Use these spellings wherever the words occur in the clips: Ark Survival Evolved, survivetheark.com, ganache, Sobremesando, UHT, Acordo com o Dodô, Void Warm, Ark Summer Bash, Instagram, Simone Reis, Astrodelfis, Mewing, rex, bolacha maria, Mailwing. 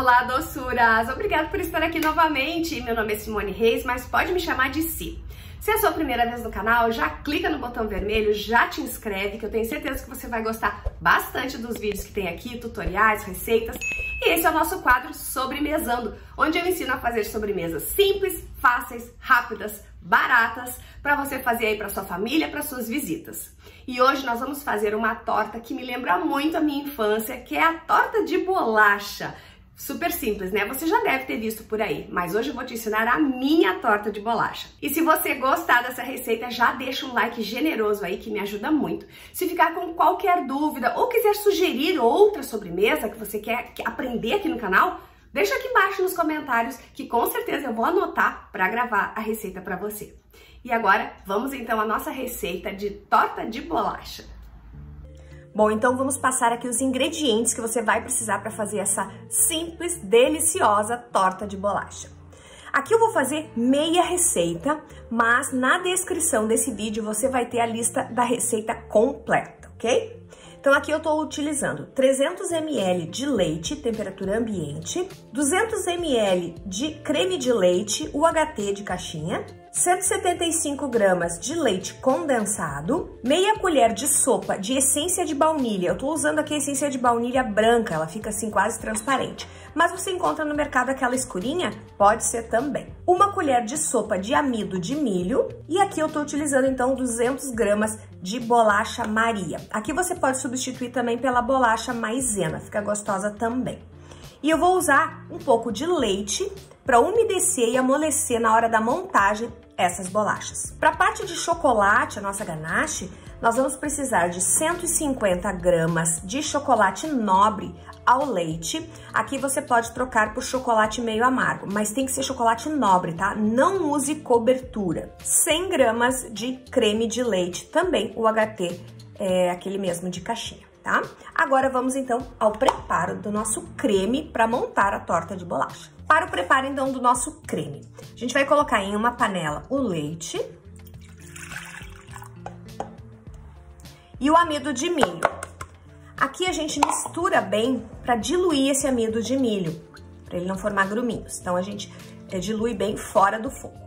Olá, doçuras! Obrigada por estar aqui novamente. Meu nome é Simone Reis, mas pode me chamar de Si. Se é a sua primeira vez no canal, já clica no botão vermelho, já te inscreve, que eu tenho certeza que você vai gostar bastante dos vídeos que tem aqui, tutoriais, receitas. E esse é o nosso quadro Sobremesando, onde eu ensino a fazer sobremesas simples, fáceis, rápidas, baratas, para você fazer aí para sua família, para suas visitas. E hoje nós vamos fazer uma torta que me lembra muito a minha infância, que é a torta de bolacha. Super simples, né? Você já deve ter visto por aí, mas hoje eu vou te ensinar a minha torta de bolacha. E se você gostar dessa receita, já deixa um like generoso aí que me ajuda muito. Se ficar com qualquer dúvida ou quiser sugerir outra sobremesa que você quer aprender aqui no canal, deixa aqui embaixo nos comentários que com certeza eu vou anotar para gravar a receita para você. E agora vamos então à nossa receita de torta de bolacha. Bom, então vamos passar aqui os ingredientes que você vai precisar para fazer essa simples, deliciosa torta de bolacha. Aqui eu vou fazer meia receita, mas na descrição desse vídeo você vai ter a lista da receita completa, ok? Então aqui eu estou utilizando 300 ml de leite, temperatura ambiente, 200 ml de creme de leite, UHT de caixinha, 175 gramas de leite condensado, meia colher de sopa de essência de baunilha. Eu tô usando aqui a essência de baunilha branca, ela fica assim quase transparente. Mas você encontra no mercado aquela escurinha? Pode ser também. Uma colher de sopa de amido de milho. E aqui eu tô utilizando então 200 gramas de bolacha Maria. Aqui você pode substituir também pela bolacha maisena, fica gostosa também. E eu vou usar um pouco de leite para umedecer e amolecer na hora da montagem essas bolachas. Para a parte de chocolate, a nossa ganache, nós vamos precisar de 150 gramas de chocolate nobre ao leite. Aqui você pode trocar por chocolate meio amargo, mas tem que ser chocolate nobre, tá? Não use cobertura. 100 gramas de creme de leite, também o UHT, é aquele mesmo de caixinha. Tá? Agora vamos então ao preparo do nosso creme para montar a torta de bolacha. Para o preparo então do nosso creme, a gente vai colocar em uma panela o leite e o amido de milho. Aqui a gente mistura bem para diluir esse amido de milho, para ele não formar gruminhos. Então a gente dilui bem fora do fogo.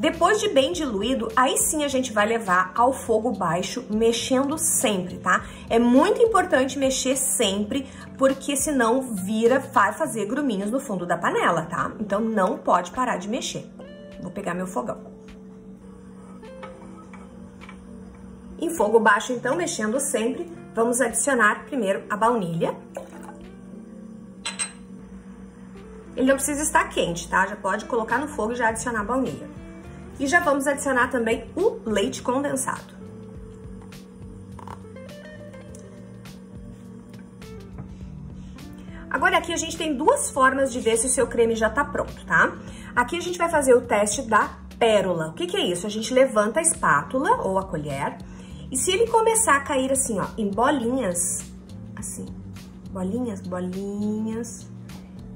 Depois de bem diluído, aí sim a gente vai levar ao fogo baixo, mexendo sempre, tá? É muito importante mexer sempre, porque senão vai fazer gruminhos no fundo da panela, tá? Então não pode parar de mexer. Vou pegar meu fogão. Em fogo baixo, então, mexendo sempre, vamos adicionar primeiro a baunilha. Ele não precisa estar quente, tá? Já pode colocar no fogo e já adicionar a baunilha. E já vamos adicionar também o leite condensado. Agora aqui a gente tem duas formas de ver se o seu creme já tá pronto, tá? Aqui a gente vai fazer o teste da pérola. O que que é isso? A gente levanta a espátula ou a colher e se ele começar a cair assim, ó, em bolinhas, assim, bolinhas, bolinhas,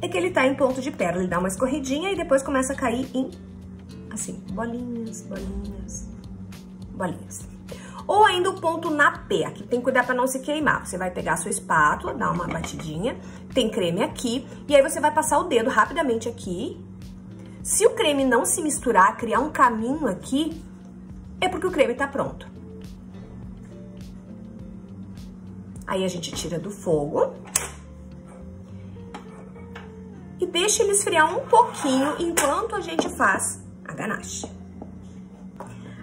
é que ele tá em ponto de pérola. Ele dá uma escorridinha e depois começa a cair em assim, bolinhas, bolinhas, bolinhas. Ou ainda o ponto na P, aqui tem que cuidar para não se queimar. Você vai pegar a sua espátula, dar uma batidinha, tem creme aqui, e aí você vai passar o dedo rapidamente aqui. Se o creme não se misturar, criar um caminho aqui, é porque o creme tá pronto. Aí a gente tira do fogo e deixa ele esfriar um pouquinho enquanto a gente faz a ganache.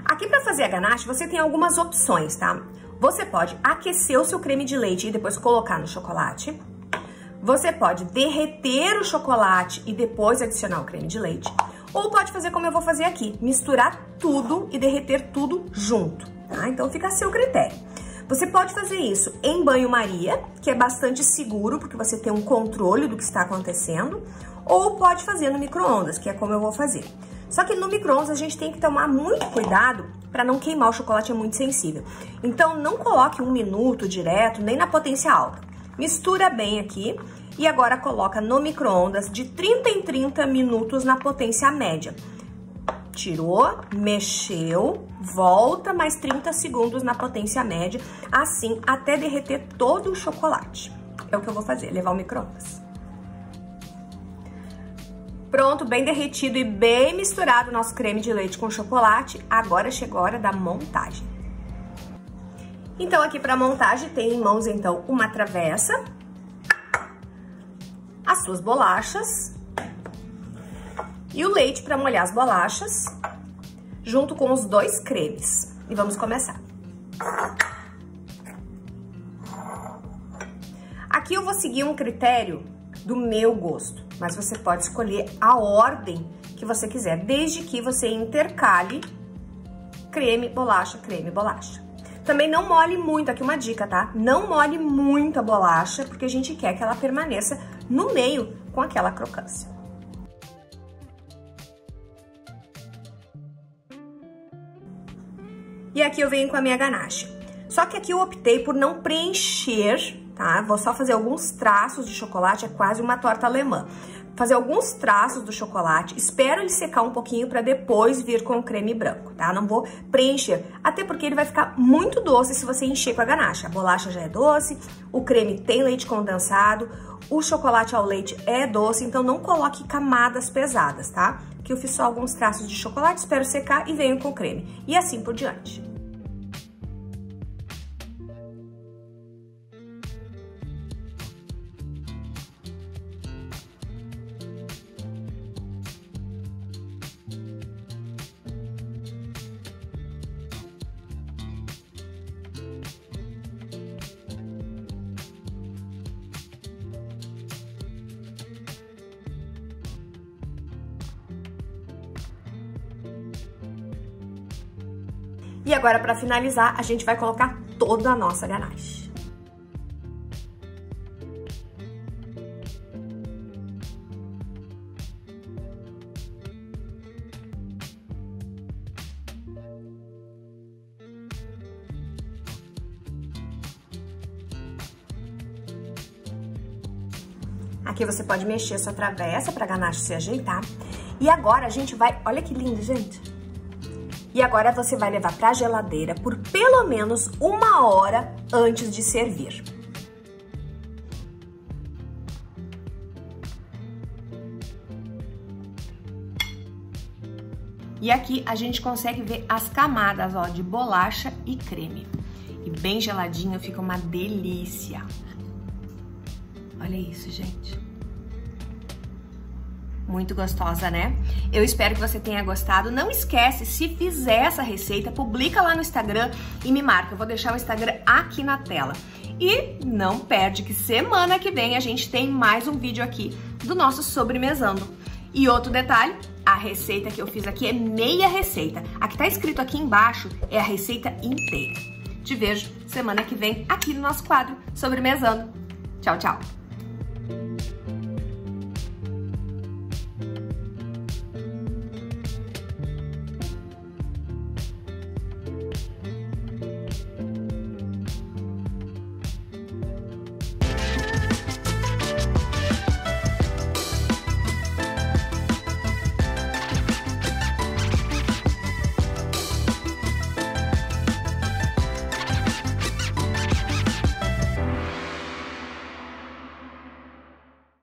Aqui para fazer a ganache você tem algumas opções, tá? Você pode aquecer o seu creme de leite e depois colocar no chocolate. Você pode derreter o chocolate e depois adicionar o creme de leite. Ou pode fazer como eu vou fazer aqui, misturar tudo e derreter tudo junto, tá? Então fica a seu critério. Você pode fazer isso em banho-maria, que é bastante seguro, porque você tem um controle do que está acontecendo. Ou pode fazer no micro-ondas, que é como eu vou fazer. Só que no micro-ondas a gente tem que tomar muito cuidado para não queimar, o chocolate é muito sensível. Então não coloque 1 minuto direto, nem na potência alta. Mistura bem aqui e agora coloca no micro-ondas de 30 em 30 minutos na potência média. Tirou, mexeu, volta mais 30 segundos na potência média, assim até derreter todo o chocolate. é o que eu vou fazer, levar o micro-ondas. Pronto, bem derretido e bem misturado o nosso creme de leite com chocolate. Agora chegou a hora da montagem. Então aqui para montagem tem em mãos então uma travessa, as suas bolachas e o leite para molhar as bolachas junto com os dois cremes. E vamos começar. Aqui eu vou seguir um critério do meu gosto, mas você pode escolher a ordem que você quiser, desde que você intercale creme, bolacha, creme, bolacha. Também não molhe muito, aqui uma dica, tá? Não molhe muito a bolacha, porque a gente quer que ela permaneça no meio com aquela crocância. E aqui eu venho com a minha ganache. Só que aqui eu optei por não preencher, tá? Vou só fazer alguns traços de chocolate, é quase uma torta alemã. Fazer alguns traços do chocolate, espero ele secar um pouquinho pra depois vir com o creme branco, tá? Não vou preencher, até porque ele vai ficar muito doce se você encher com a ganache. A bolacha já é doce, o creme tem leite condensado, o chocolate ao leite é doce, então não coloque camadas pesadas, tá? Aqui eu fiz só alguns traços de chocolate, espero secar e venho com o creme. E assim por diante. E agora, para finalizar, a gente vai colocar toda a nossa ganache. Aqui você pode mexer a sua travessa para a ganache se ajeitar. E agora a gente vai... Olha que lindo, gente! E agora você vai levar para a geladeira por pelo menos 1 hora antes de servir. E aqui a gente consegue ver as camadas, ó, de bolacha e creme. E bem geladinho, fica uma delícia. Olha isso, gente. Muito gostosa, né? Eu espero que você tenha gostado. Não esquece, se fizer essa receita, publica lá no Instagram e me marca. Eu vou deixar o Instagram aqui na tela. E não perde que semana que vem a gente tem mais um vídeo aqui do nosso Sobremesando. E outro detalhe, a receita que eu fiz aqui é meia receita. A que tá escrito aqui embaixo é a receita inteira. Te vejo semana que vem aqui no nosso quadro Sobremesando. Tchau, tchau!